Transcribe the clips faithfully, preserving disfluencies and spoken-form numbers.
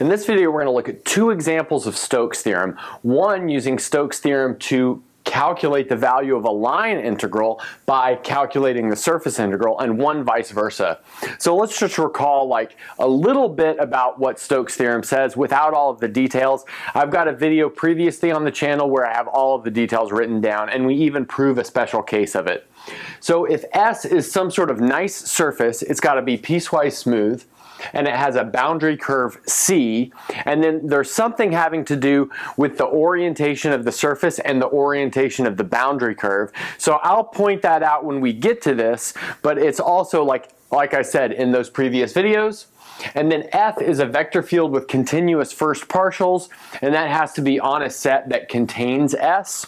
In this video, we're going to look at two examples of Stokes' theorem. One using Stokes' theorem to calculate the value of a line integral by calculating the surface integral, and one vice versa. So let's just recall like a little bit about what Stokes' theorem says without all of the details. I've got a video previously on the channel where I have all of the details written down, and we even prove a special case of it. So if S is some sort of nice surface, it's got to be piecewise smooth, and it has a boundary curve C, and then there's something having to do with the orientation of the surface and the orientation of the boundary curve. So I'll point that out when we get to this, but it's also like, like I said in those previous videos. And then F is a vector field with continuous first partials, and that has to be on a set that contains S.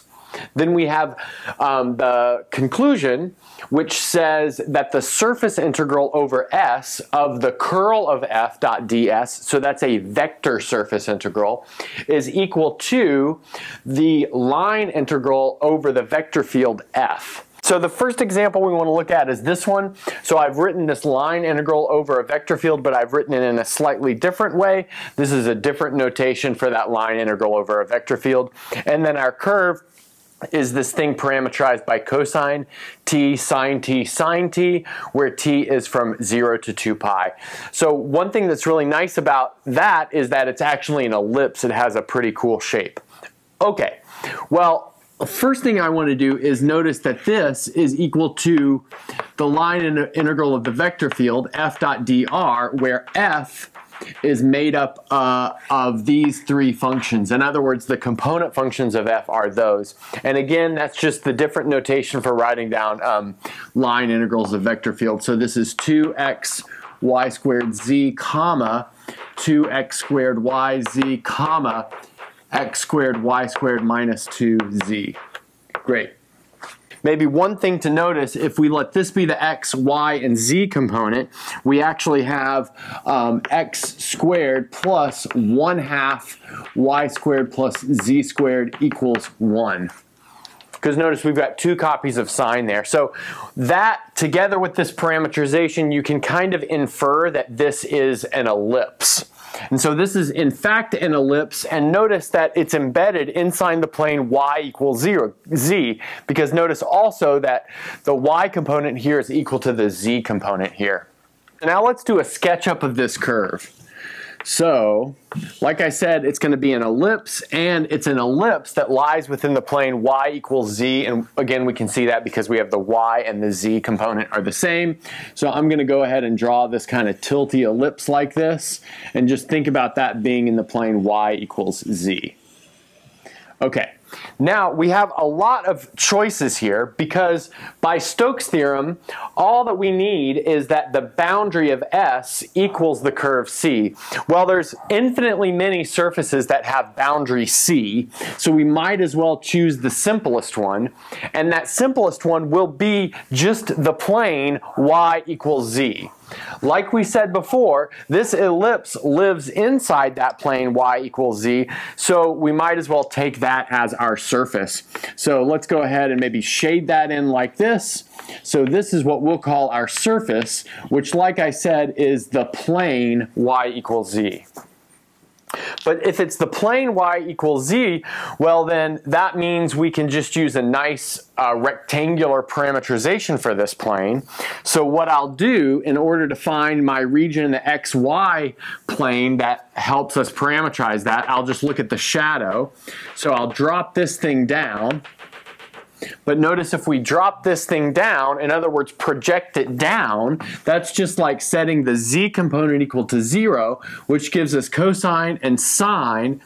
Then we have um, the conclusion, which says that the surface integral over S of the curl of F dot ds, so that's a vector surface integral, is equal to the line integral over the vector field F. So the first example we want to look at is this one. So I've written this line integral over a vector field, but I've written it in a slightly different way. This is a different notation for that line integral over a vector field. And then our curve is this thing parameterized by cosine t, sine t, sine t, where t is from zero to two pi. So one thing that's really nice about that is that it's actually an ellipse. It has a pretty cool shape. Okay, well, the first thing I want to do is notice that this is equal to the line integral of the vector field, f dot dr, where f is made up uh, of these three functions. In other words, the component functions of f are those. And again, that's just the different notation for writing down um, line integrals of vector fields. So this is two x y squared z comma two x squared y z comma x squared y squared minus two z. Great. Maybe one thing to notice, if we let this be the x, y, and z component, we actually have um, x squared plus one half y squared plus z squared equals one. Because notice we've got two copies of sine there. So that, together with this parameterization, you can kind of infer that this is an ellipse. And so this is in fact an ellipse, and notice that it's embedded inside the plane y equals zero, z, because notice also that the y component here is equal to the z component here. Now let's do a sketchup of this curve. So, like I said, it's going to be an ellipse, and it's an ellipse that lies within the plane y equals z, and again we can see that because we have the y and the z component are the same. So I'm going to go ahead and draw this kind of tilty ellipse like this, and just think about that being in the plane y equals z. Okay. Now, we have a lot of choices here because by Stokes' theorem, all that we need is that the boundary of S equals the curve C. Well, there's infinitely many surfaces that have boundary C, so we might as well choose the simplest one, and that simplest one will be just the plane y equals z. Like we said before, this ellipse lives inside that plane y equals z, so we might as well take that as our surface. So let's go ahead and maybe shade that in like this. So this is what we'll call our surface, which, like I said, is the plane y equals z. But if it's the plane y equals z, well then that means we can just use a nice uh, rectangular parameterization for this plane. So what I'll do in order to find my region in the xy plane that helps us parameterize that, I'll just look at the shadow. So I'll drop this thing down. But notice if we drop this thing down, in other words, project it down, that's just like setting the z component equal to zero, which gives us cosine and sine,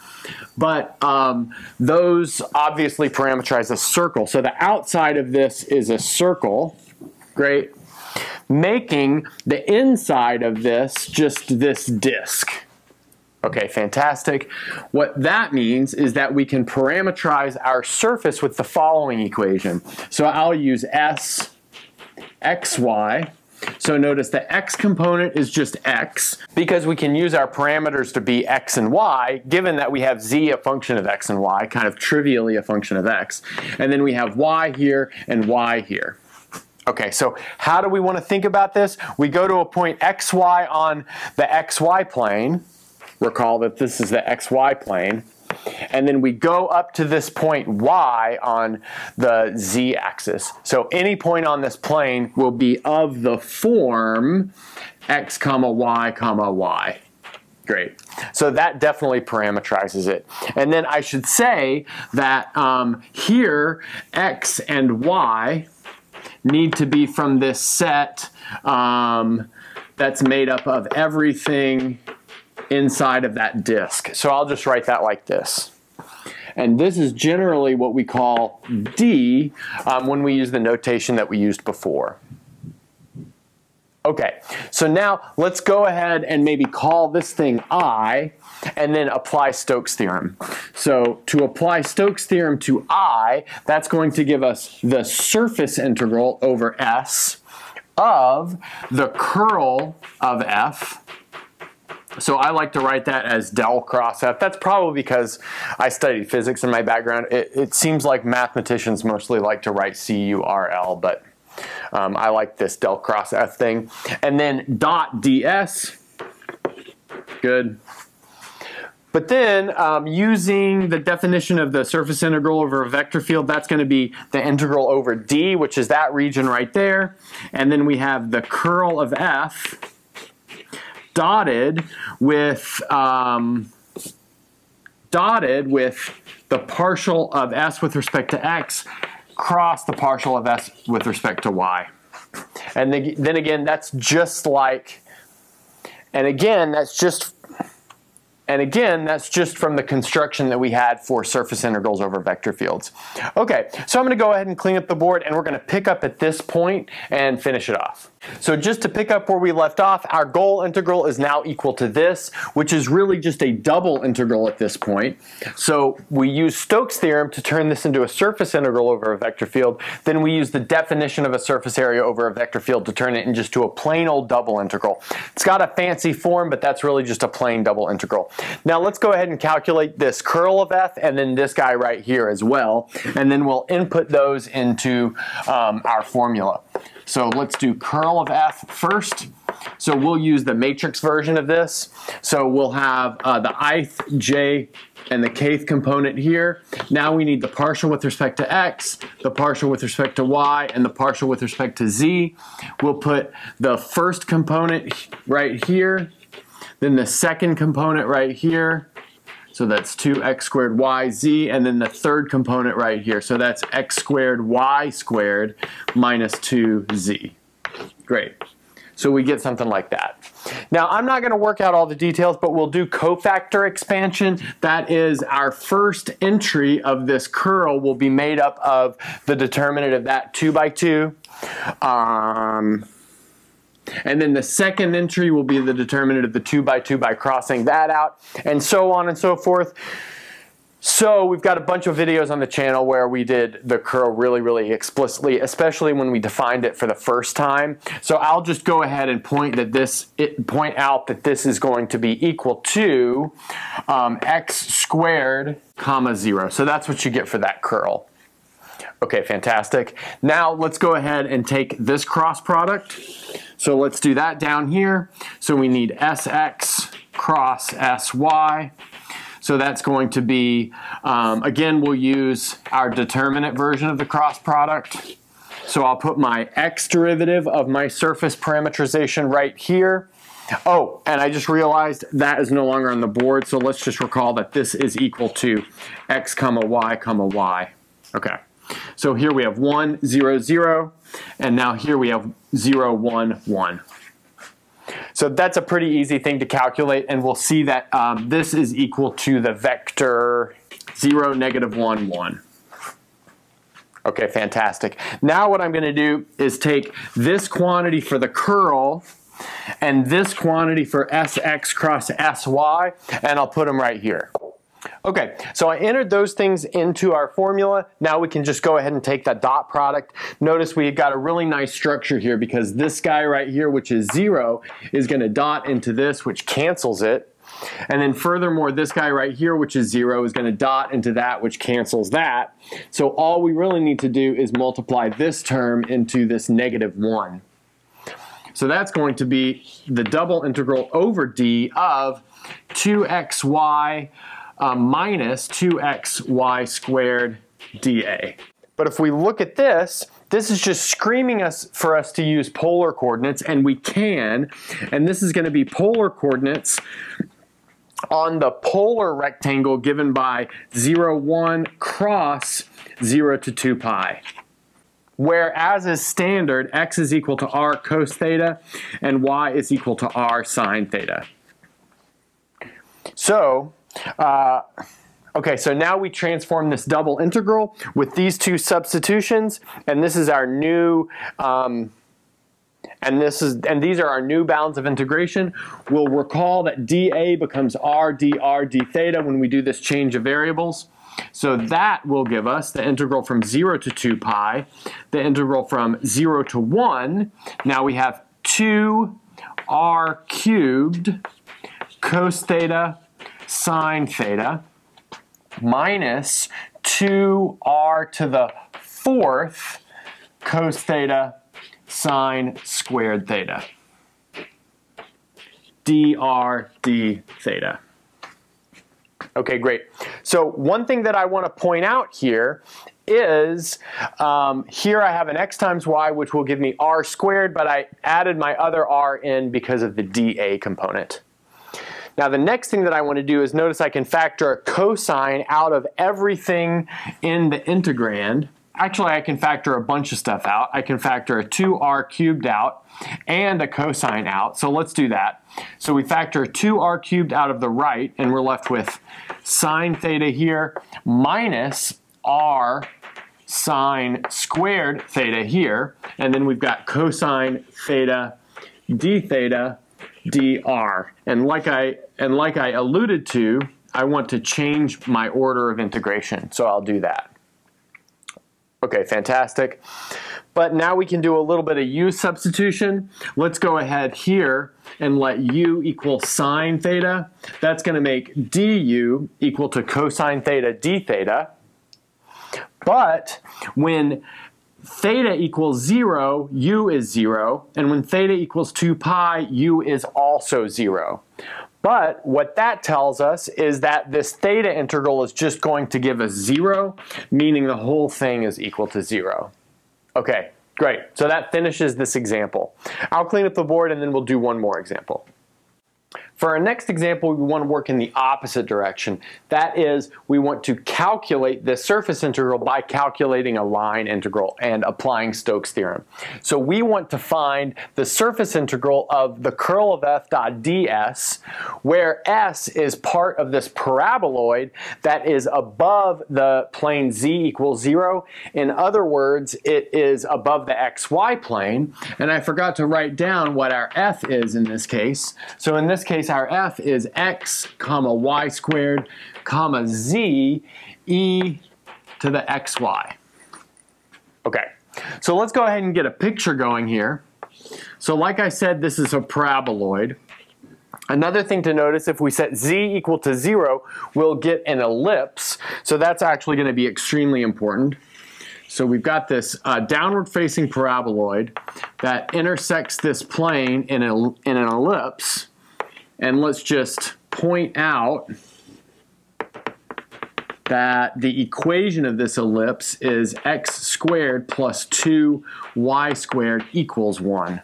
but um, those obviously parameterize a circle. So the outside of this is a circle, great, making the inside of this just this disk. Okay, fantastic. What that means is that we can parameterize our surface with the following equation. So I'll use S, xy. So notice the x component is just x, because we can use our parameters to be x and y, given that we have z a function of x and y, kind of trivially a function of x. And then we have y here and y here. Okay, so how do we want to think about this? We go to a point xy on the xy plane. Recall that this is the xy plane. And then we go up to this point y on the z-axis. So any point on this plane will be of the form x comma y comma y. Great. So that definitely parameterizes it. And then I should say that um, here x and y need to be from this set um, that's made up of everything inside of that disk. So I'll just write that like this. And this is generally what we call D um, when we use the notation that we used before. Okay, so now let's go ahead and maybe call this thing I and then apply Stokes' theorem. So to apply Stokes' theorem to I, that's going to give us the surface integral over S of the curl of F. So I like to write that as del cross F. That's probably because I studied physics in my background. It, it seems like mathematicians mostly like to write C U R L, but um, I like this del cross F thing. And then dot ds, good. But then um, using the definition of the surface integral over a vector field, that's going to be the integral over D, which is that region right there. And then we have the curl of F dotted with um, dotted with the partial of S with respect to X cross the partial of S with respect to Y. And then, then again, that's just like, and again, that's just, and again, that's just from the construction that we had for surface integrals over vector fields. Okay, so I'm going to go ahead and clean up the board, and we're going to pick up at this point and finish it off. So just to pick up where we left off, our goal integral is now equal to this, which is really just a double integral at this point. So we use Stokes' theorem to turn this into a surface integral over a vector field. Then we use the definition of a surface area over a vector field to turn it into just to a plain old double integral. It's got a fancy form, but that's really just a plain double integral. Now let's go ahead and calculate this curl of F and then this guy right here as well. And then we'll input those into um, our formula. So let's do curl of F first. So we'll use the matrix version of this. So we'll have uh, the ith, j, and the kth component here. Now we need the partial with respect to x, the partial with respect to y, and the partial with respect to z. We'll put the first component right here, then the second component right here. So that's two x squared yz, and then the third component right here. So that's x squared y squared minus two z. Great. So we get something like that. Now, I'm not going to work out all the details, but we'll do cofactor expansion. That is our first entry of this curl will be made up of the determinant of that two by two. Um, And then the second entry will be the determinant of the two by two by crossing that out, and so on and so forth. So we've got a bunch of videos on the channel where we did the curl really, really explicitly, especially when we defined it for the first time. So I'll just go ahead and point that this it, point out that this is going to be equal to um, x squared comma zero. So that's what you get for that curl. Okay, fantastic. Now let's go ahead and take this cross product. So let's do that down here. So we need Sx cross Sy. So that's going to be, um, again, we'll use our determinant version of the cross product. So I'll put my x derivative of my surface parameterization right here. Oh, and I just realized that is no longer on the board. So let's just recall that this is equal to x comma y comma y. Okay. So here we have one, zero, zero, and now here we have zero, one, one. So that's a pretty easy thing to calculate, and we'll see that um, this is equal to the vector zero, negative one, one. Okay, fantastic. Now what I'm going to do is take this quantity for the curl and this quantity for Sx cross Sy, and I'll put them right here. Okay, so I entered those things into our formula. Now we can just go ahead and take that dot product. Notice we've got a really nice structure here because this guy right here, which is zero, is going to dot into this, which cancels it. And then furthermore, this guy right here, which is zero, is going to dot into that, which cancels that. So all we really need to do is multiply this term into this negative one. So that's going to be the double integral over d of two x y uh, minus two x y squared dA. But if we look at this, this is just screaming us for us to use polar coordinates, and we can. And this is going to be polar coordinates on the polar rectangle given by zero, one cross zero to two pi, where, as is standard, x is equal to r cos theta and y is equal to r sine theta. So, uh, okay, so now we transform this double integral with these two substitutions, and this is our new, um, and this is, and these are our new bounds of integration. We'll recall that dA becomes r dr d theta when we do this change of variables. So that will give us the integral from zero to two pi, the integral from zero to one. Now we have two r cubed cos theta sine theta minus two r to the fourth cos theta sine squared theta dr d theta. Okay, great. So one thing that I want to point out here is um, here I have an x times y, which will give me r squared, but I added my other r in because of the dA component. Now the next thing that I want to do is notice I can factor a cosine out of everything in the integrand. Actually, I can factor a bunch of stuff out. I can factor a two r cubed out and a cosine out, so let's do that. So we factor two r cubed out of the right, and we're left with sine theta here minus r sine squared theta here, and then we've got cosine theta d theta dr. And like I, and like I alluded to, I want to change my order of integration, so I'll do that. Okay, fantastic. But now we can do a little bit of u substitution. Let's go ahead here and let u equal sine theta. That's going to make du equal to cosine theta d theta. But when theta equals zero, u is zero. And when theta equals two pi, u is also zero. But what that tells us is that this theta integral is just going to give us zero, meaning the whole thing is equal to zero. Okay, great. So that finishes this example. I'll clean up the board and then we'll do one more example. For our next example, we want to work in the opposite direction. That is, we want to calculate the surface integral by calculating a line integral and applying Stokes' theorem. So we want to find the surface integral of the curl of f dot ds, where s is part of this paraboloid that is above the plane z equals zero. In other words, it is above the xy plane. And I forgot to write down what our f is in this case. So in this In this case, our f is x comma y squared comma z e to the xy. Okay, so let's go ahead and get a picture going here. So like I said, this is a paraboloid. Another thing to notice, if we set z equal to zero, we'll get an ellipse. So that's actually going to be extremely important. So we've got this uh, downward-facing paraboloid that intersects this plane in, a, in an ellipse. And let's just point out that the equation of this ellipse is x squared plus two y squared equals one.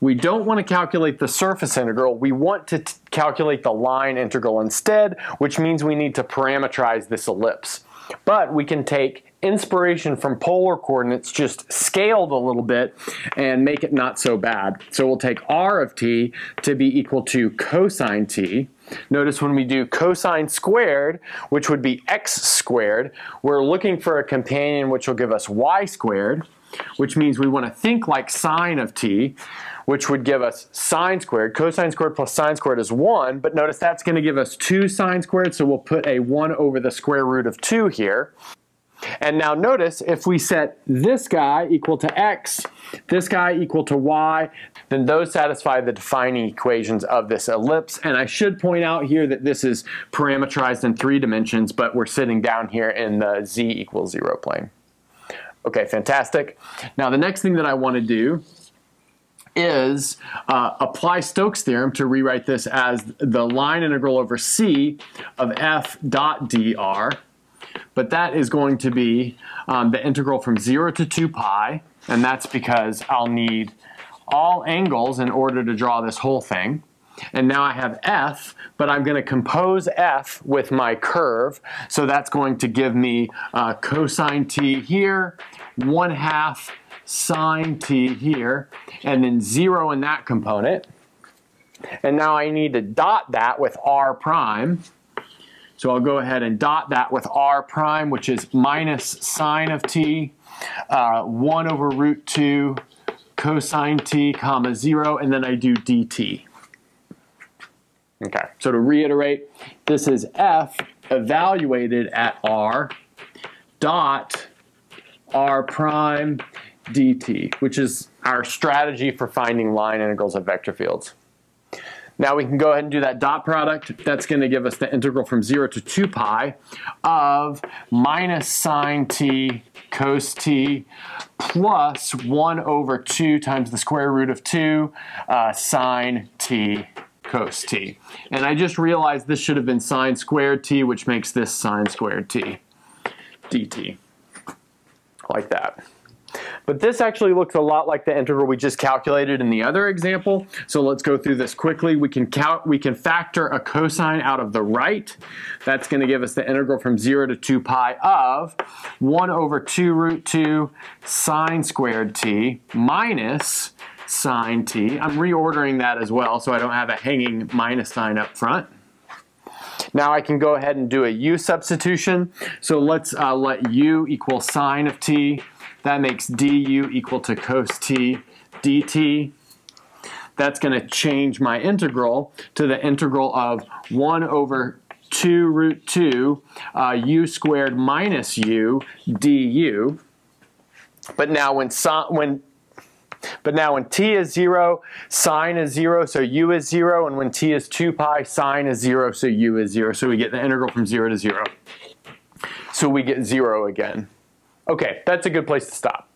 We don't want to calculate the surface integral. We want to calculate the line integral instead, which means we need to parameterize this ellipse. But we can take inspiration from polar coordinates, just scaled a little bit, and make it not so bad. So we'll take r of t to be equal to cosine t. Notice when we do cosine squared, which would be x squared, we're looking for a companion which will give us y squared, which means we want to think like sine of t, which would give us sine squared. Cosine squared plus sine squared is one, but notice that's going to give us two sine squared, so we'll put a one over the square root of two here. And now notice, if we set this guy equal to x, this guy equal to y, then those satisfy the defining equations of this ellipse. And I should point out here that this is parameterized in three dimensions, but we're sitting down here in the z equals zero plane. Okay, fantastic. Now the next thing that I want to do is uh, apply Stokes' theorem to rewrite this as the line integral over C of f dot dr. But that is going to be um, the integral from zero to two pi. And that's because I'll need all angles in order to draw this whole thing. And now I have f, but I'm going to compose f with my curve. So that's going to give me uh, cosine t here, one half sine t here, and then zero in that component. And now I need to dot that with r prime. So I'll go ahead and dot that with r prime, which is minus sine of t, uh, one over root two cosine t comma zero, and then I do dt. Okay, so to reiterate, this is f evaluated at r dot r prime dt, which is our strategy for finding line integrals of vector fields. Now we can go ahead and do that dot product. That's going to give us the integral from zero to two pi of minus sine t cos t plus one over two times the square root of two uh, sine t cos t. And I just realized this should have been sine squared t, which makes this sine squared t dt, like that. But this actually looks a lot like the integral we just calculated in the other example. So let's go through this quickly. We can count, we can factor a cosine out of the right. That's going to give us the integral from zero to two pi of one over two root two sine squared t minus sine t. I'm reordering that as well so I don't have a hanging minus sign up front. Now I can go ahead and do a u substitution. So let's uh, let u equal sine of t. That makes du equal to cos t dt. That's going to change my integral to the integral of one over two root two uh, u squared minus u du. But now when, so, when, but now when t is zero, sine is zero, so u is zero. And when t is two pi, sine is zero, so u is zero. So we get the integral from zero to zero. So we get zero again. Okay, that's a good place to stop.